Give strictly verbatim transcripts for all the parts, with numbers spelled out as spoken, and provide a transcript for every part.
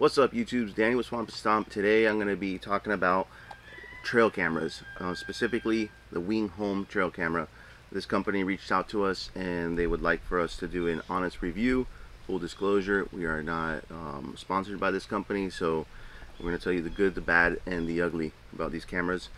What's up, YouTube's Danny with Swamp Stomp. Today I'm going to be talking about trail cameras, uh, specifically the WingHome trail camera. This company reached out to us and they would like for us to do an honest review. Full disclosure, we are not um, sponsored by this company, so we're going to tell you the good, the bad, and the ugly about these cameras.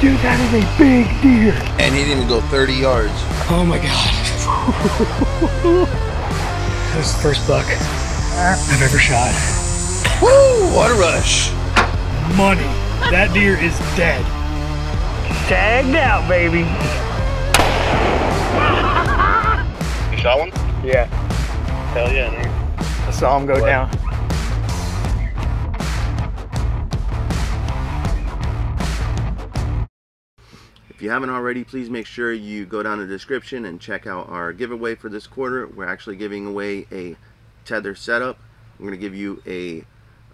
Dude, that is a big deer! And he didn't go thirty yards. Oh my god. That was the first buck I've ever shot. Woo! What a rush! Money. That deer is dead. Tagged out, baby. You shot one? Yeah. Hell yeah, dude. I saw him go what? down. If you haven't already, please make sure you go down in the description and check out our giveaway for this quarter. We're actually giving away a Tether setup. I'm going to give you a,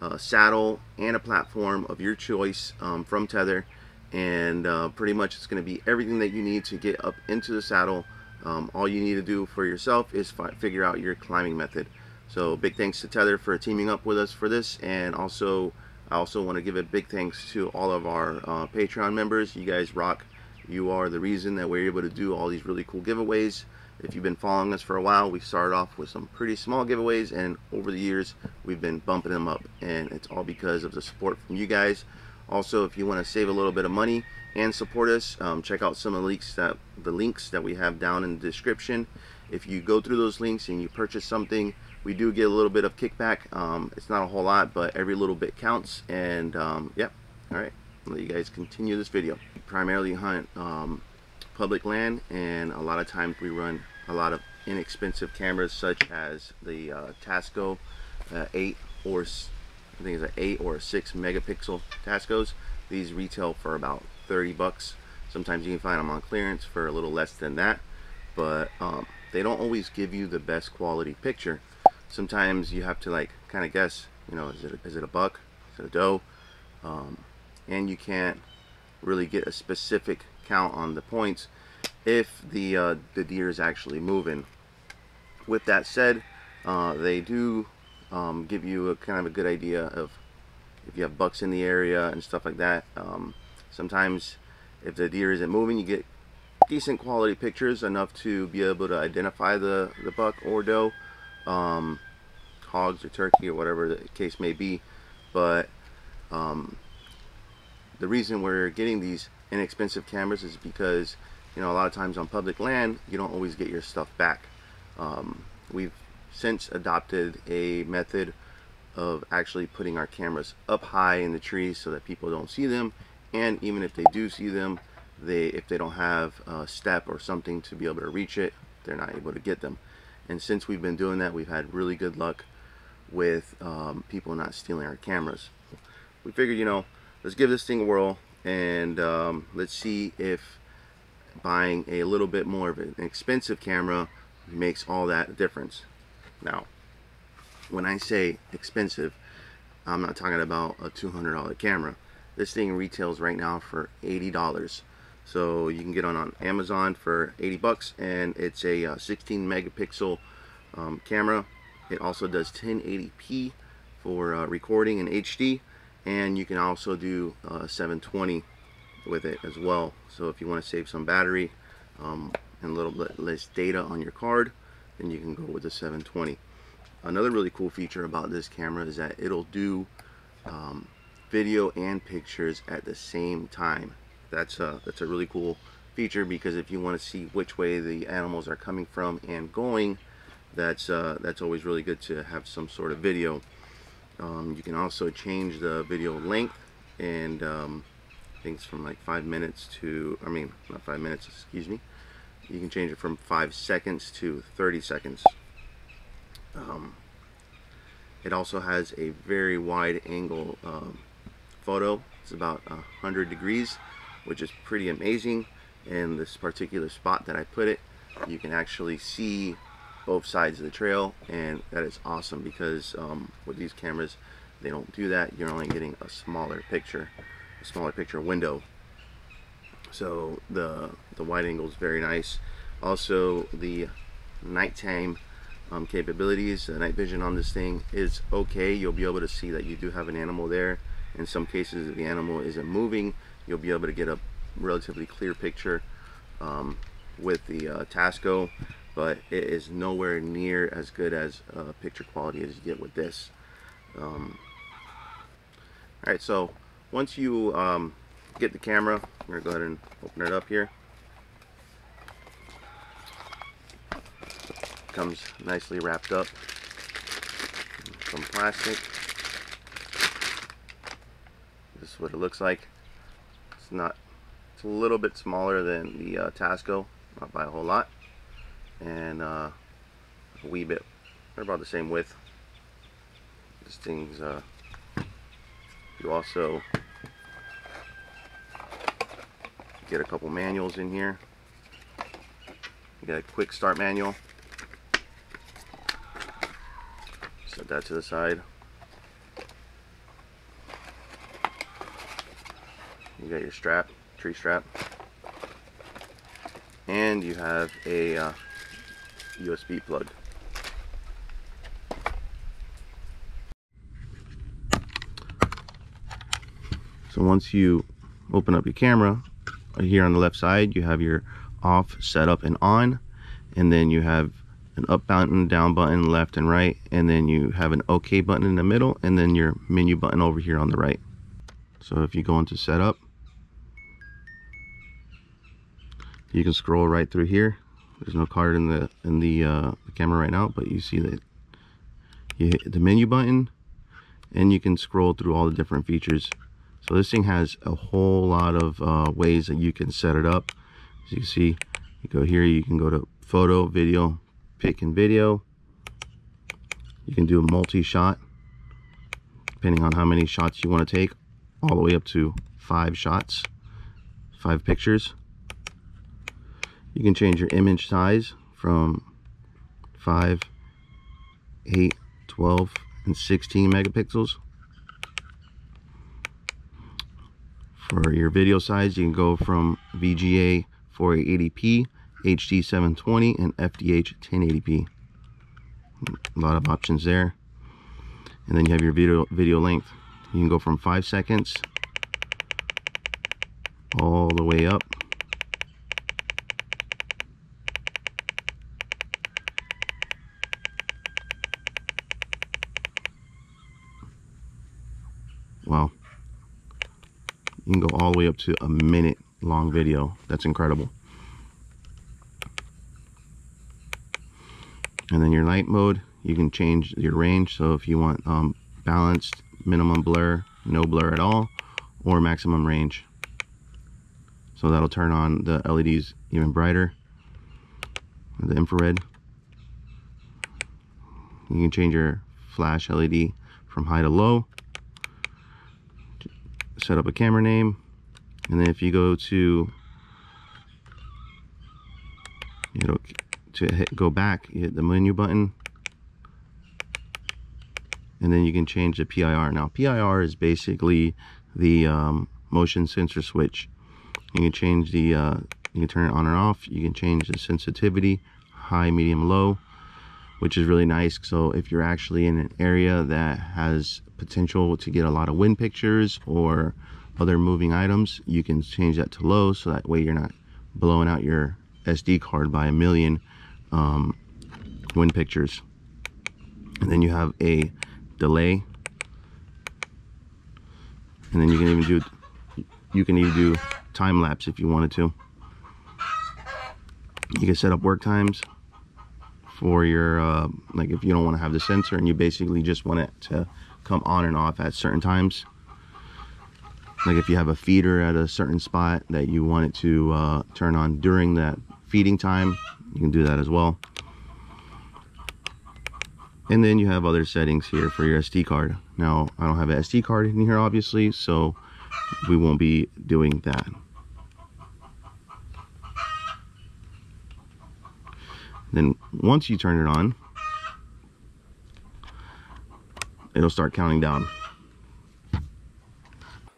a saddle and a platform of your choice um, from Tether, and uh, pretty much it's going to be everything that you need to get up into the saddle. Um, all you need to do for yourself is fi figure out your climbing method. So big thanks to Tether for teaming up with us for this, and also I also want to give a big thanks to all of our uh, Patreon members. You guys rock. You are the reason that we're able to do all these really cool giveaways. If you've been following us for a while, we started off with some pretty small giveaways, and over the years we've been bumping them up, and it's all because of the support from you guys. Also, if you want to save a little bit of money and support us, um, check out some of the links that the links that we have down in the description. If you go through those links and you purchase something, we do get a little bit of kickback. Um, it's not a whole lot, but every little bit counts. And um, yep, all right, let you guys continue this video. We primarily hunt um, public land, and a lot of times we run a lot of inexpensive cameras such as the uh, Tasco uh, eight or I think it's an eight or a six megapixel Tascos. These retail for about thirty bucks. Sometimes you can find them on clearance for a little less than that, but um, they don't always give you the best quality picture. Sometimes you have to like kind of guess, you know, is it is it a buck? Is it a doe? Um, and you can't really get a specific count on the points if the uh, the deer is actually moving. With that said, uh, they do um, give you a kind of a good idea of if you have bucks in the area and stuff like that. Um, sometimes if the deer isn't moving, you get decent quality pictures, enough to be able to identify the, the buck or doe, um, hogs or turkey or whatever the case may be. But um, the reason we're getting these inexpensive cameras is because, you know, a lot of times on public land, you don't always get your stuff back. Um, we've since adopted a method of actually putting our cameras up high in the trees so that people don't see them. And even if they do see them, they if they don't have a step or something to be able to reach it, they're not able to get them. And since we've been doing that, we've had really good luck with um, people not stealing our cameras. We figured, you know, let's give this thing a whirl, and um, let's see if buying a little bit more of an expensive camera makes all that difference. Now, when I say expensive, I'm not talking about a two hundred dollar camera. This thing retails right now for eighty dollars. So you can get on, on Amazon for eighty bucks, and it's a uh, sixteen megapixel um, camera. It also does ten eighty p for uh, recording in H D. And you can also do uh, seven twenty with it as well. So if you want to save some battery um, and a little bit less data on your card, then you can go with the seven twenty. Another really cool feature about this camera is that it'll do um, video and pictures at the same time. That's a, that's a really cool feature, because if you want to see which way the animals are coming from and going, that's, uh, that's always really good to have some sort of video. Um, you can also change the video length, and um, things from like five minutes to, I mean, not five minutes, excuse me. You can change it from five seconds to thirty seconds. Um, it also has a very wide angle um, photo. It's about one hundred degrees, which is pretty amazing. And this particular spot that I put it, you can actually see both sides of the trail, and that is awesome, because um, with these cameras they don't do that, you're only getting a smaller picture, a smaller picture window. So the the wide angle is very nice. Also the nighttime um, capabilities, the night vision on this thing is okay. You'll be able to see that you do have an animal there. In some cases, if the animal isn't moving, you'll be able to get a relatively clear picture um, with the uh, Tasco, but it is nowhere near as good as uh, picture quality as you get with this. Um, all right, so once you um, get the camera, I'm gonna go ahead and open it up here. Comes nicely wrapped up in some plastic. This is what it looks like. It's not. It's a little bit smaller than the uh, Tasco, not by a whole lot, and uh, a wee bit. They're about the same width. This thing's. Uh, you also get a couple manuals in here. You got a quick start manual. Set that to the side. You got your strap, tree strap, and you have a uh, U S B plug. So once you open up your camera, here on the left side you have your off, setup, and on, and then you have an up button, down button, left and right, and then you have an OK button in the middle, and then your menu button over here on the right. So if you go into setup, you can scroll right through here. There's no card in the in the, uh, the camera right now, but you see that you hit the menu button and you can scroll through all the different features. So this thing has a whole lot of uh, ways that you can set it up. As you see, you go here, you can go to photo, video, pick and video. You can do a multi-shot depending on how many shots you want to take, all the way up to five shots, five pictures. You can change your image size from five, eight, twelve, and sixteen megapixels. For your video size, you can go from V G A four eighty p, H D seven twenty, and F D H ten eighty p. A lot of options there. And then you have your video, video length. You can go from five seconds all the way up . Wow, you can go all the way up to a minute long video. That's incredible. And then your night mode, you can change your range. So if you want um, balanced, minimum blur, no blur at all, or maximum range, so that'll turn on the L E Ds even brighter, the infrared. You can change your flash L E D from high to low. Set up a camera name, and then if you go to, you know, to hit go back, you hit the menu button, and then you can change the P I R. Now P I R is basically the um, motion sensor switch. You can change the, uh, you can turn it on or off. You can change the sensitivity, high, medium, low, which is really nice. So if you're actually in an area that has potential to get a lot of wind pictures or other moving items, you can change that to low, so that way you're not blowing out your S D card by a million um, wind pictures. And then you have a delay, and then you can even do you can even do time lapse if you wanted to. You can set up work times for your uh, like if you don't want to have the sensor and you basically just want it to come on and off at certain times, like if you have a feeder at a certain spot that you want it to uh, turn on during that feeding time, you can do that as well. And then you have other settings here for your S D card. Now, I don't have an S D card in here, obviously, so we won't be doing that. Then once you turn it on, it'll start counting down.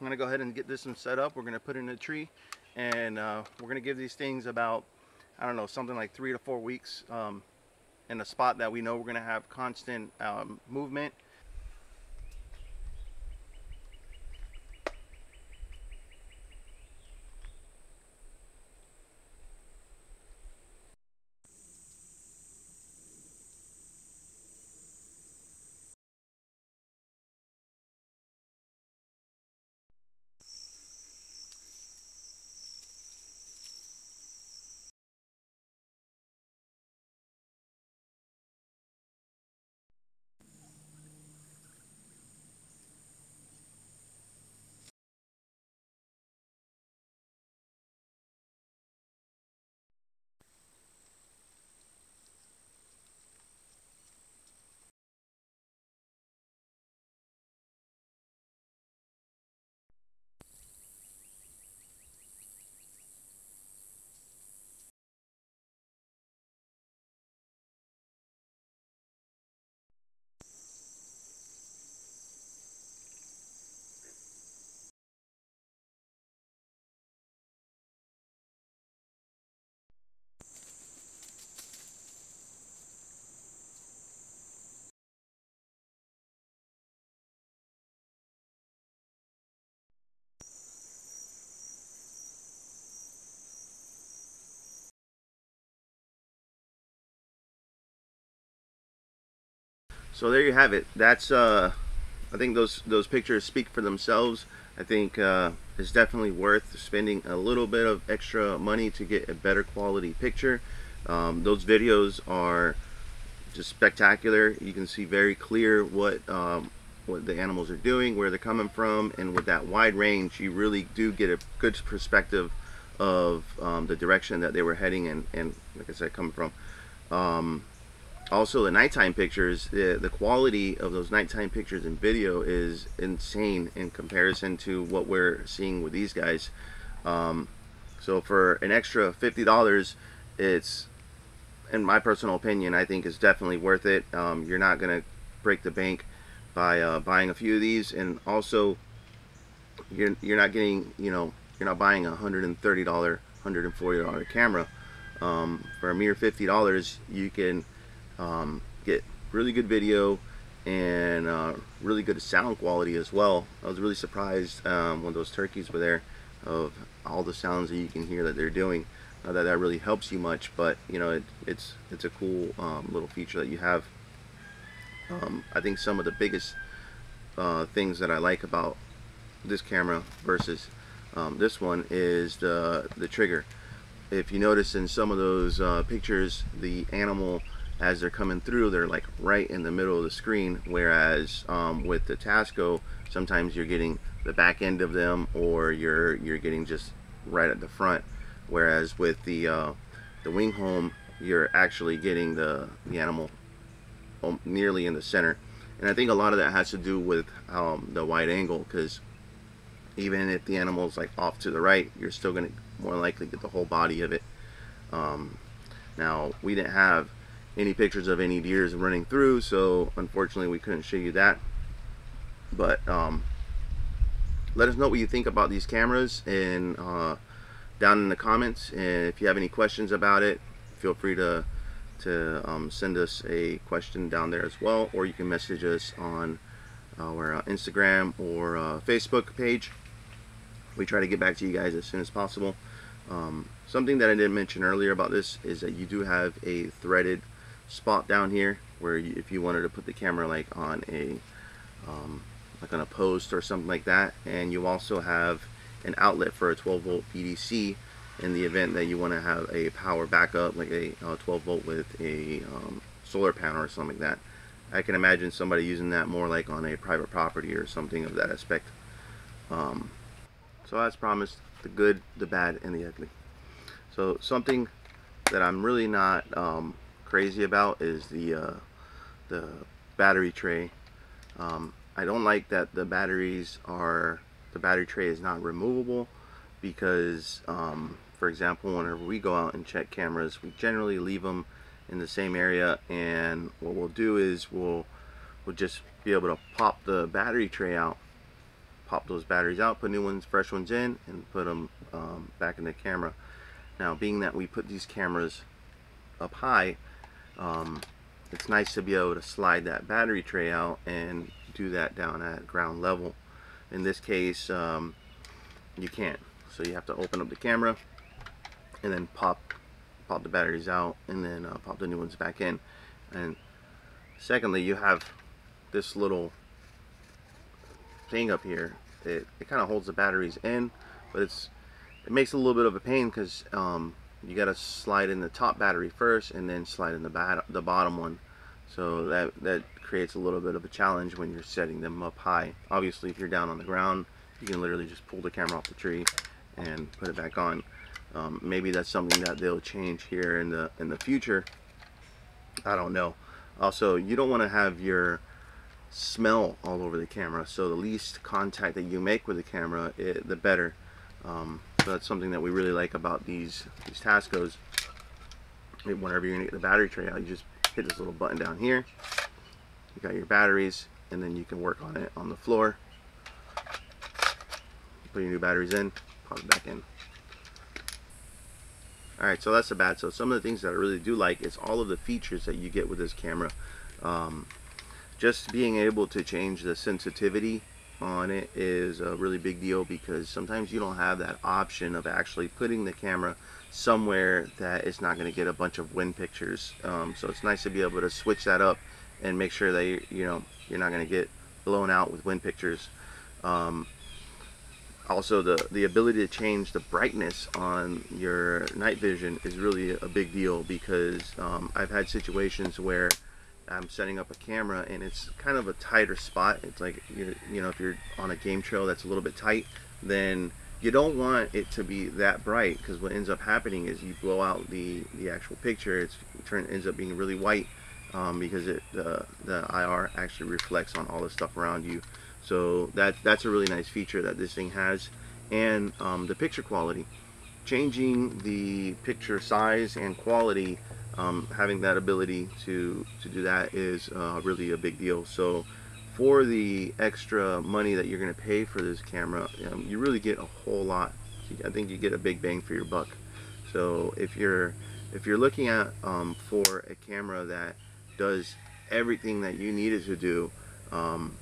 I'm gonna go ahead and get this one set up. We're gonna put it in a tree, and uh, we're gonna give these things about, I don't know, something like three to four weeks um, in a spot that we know we're gonna have constant um, movement. So there you have it. That's uh, I think those those pictures speak for themselves. I think uh, it's definitely worth spending a little bit of extra money to get a better quality picture. Um, those videos are just spectacular. You can see very clear what um, what the animals are doing, where they're coming from, and with that wide range, you really do get a good perspective of um, the direction that they were heading and, and like I said, coming from. Um, Also, the nighttime pictures, the, the quality of those nighttime pictures and video is insane in comparison to what we're seeing with these guys. Um, so for an extra fifty dollars, it's, in my personal opinion, I think is definitely worth it. Um, you're not going to break the bank by uh, buying a few of these, and also you're, you're not getting, you know, you're not buying a one hundred thirty, one hundred forty dollar camera. Um, for a mere fifty dollars, you can Um, get really good video and uh, really good sound quality as well. I was really surprised um, when those turkeys were there of all the sounds that you can hear that they're doing. Not that that really helps you much, but you know, it, it's it's a cool um, little feature that you have. Um, I think some of the biggest uh, things that I like about this camera versus um, this one is the the trigger. If you notice in some of those uh, pictures, the animal, as they're coming through, they're like right in the middle of the screen, whereas um, with the Tasco, sometimes you're getting the back end of them, or you're you're getting just right at the front, whereas with the uh, the WingHome, you're actually getting the, the animal nearly in the center. And I think a lot of that has to do with um, the wide angle, because even if the animal's like off to the right, you're still going to more likely get the whole body of it. Um, now, we didn't have any pictures of any deers running through, so unfortunately we couldn't show you that, but um, let us know what you think about these cameras and uh, down in the comments, and if you have any questions about it, feel free to to um, send us a question down there as well, or you can message us on our uh, Instagram or uh, Facebook page. We try to get back to you guys as soon as possible. Um, something that I didn't mention earlier about this is that you do have a threaded spot down here where you, if you wanted to put the camera like on a um, like on a post or something like that, and you also have an outlet for a twelve volt P D C in the event that you want to have a power backup, like a uh, twelve volt with a um, solar panel or something like that. I can imagine somebody using that more like on a private property or something of that aspect. Um, so as promised, the good, the bad, and the ugly. So something that I'm really not um, crazy about is the uh, the battery tray. Um, I don't like that the batteries are the battery tray is not removable, because, um, for example, whenever we go out and check cameras, we generally leave them in the same area, and what we'll do is we'll we'll just be able to pop the battery tray out, pop those batteries out, put new ones, fresh ones in, and put them um, back in the camera. Now, being that we put these cameras up high, um, it's nice to be able to slide that battery tray out and do that down at ground level. In this case, um, you can't. So you have to open up the camera and then pop pop the batteries out, and then uh, pop the new ones back in. And secondly, you have this little thing up here. It, it kind of holds the batteries in, but it's it makes it a little bit of a pain because um, you got to slide in the top battery first and then slide in the bat the bottom one. So that that creates a little bit of a challenge when you're setting them up high. Obviously, if you're down on the ground, you can literally just pull the camera off the tree and put it back on. Um, maybe that's something that they'll change here in the in the future. I don't know. Also, you don't want to have your smell all over the camera, so the least contact that you make with the camera, it, the better. Um, so that's something that we really like about these these Tascos. Whenever you're gonna get the battery tray out, you just hit this little button down here. You got your batteries, and then you can work on it on the floor. Put your new batteries in, pop it back in. Alright, so that's the bad. So some of the things that I really do like is all of the features that you get with this camera. Um, just being able to change the sensitivity on it is a really big deal, because sometimes you don't have that option of actually putting the camera somewhere that it's not going to get a bunch of wind pictures. Um, so it's nice to be able to switch that up and make sure that you, you know, you're not going to get blown out with wind pictures. Um, Also, the, the ability to change the brightness on your night vision is really a big deal, because um, I've had situations where I'm setting up a camera and it's kind of a tighter spot. It's like, you know, if you're on a game trail that's a little bit tight, then you don't want it to be that bright, because what ends up happening is you blow out the, the actual picture. It's, it turn, ends up being really white um, because it, the, the I R actually reflects on all the stuff around you. So that, that's a really nice feature that this thing has. And um, the picture quality. Changing the picture size and quality, um, having that ability to, to do that is uh, really a big deal. So for the extra money that you're going to pay for this camera, um, you really get a whole lot. I think you get a big bang for your buck. So if you're, if you're looking at um, for a camera that does everything that you need it to do, um,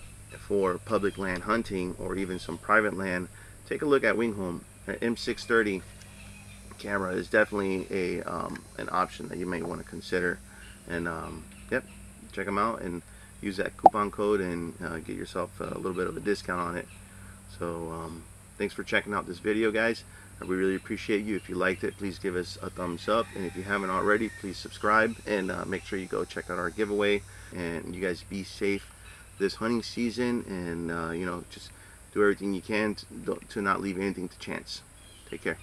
for public land hunting or even some private land, take a look at WingHome. An M six thirty camera is definitely a um, an option that you may want to consider. And um, yep, check them out and use that coupon code and uh, get yourself a little bit of a discount on it. So um, thanks for checking out this video, guys. We really appreciate you. If you liked it, please give us a thumbs up, and if you haven't already, please subscribe, and uh, make sure you go check out our giveaway. And you guys be safe this hunting season, and uh, you know, just do everything you can to, to not leave anything to chance. Take care.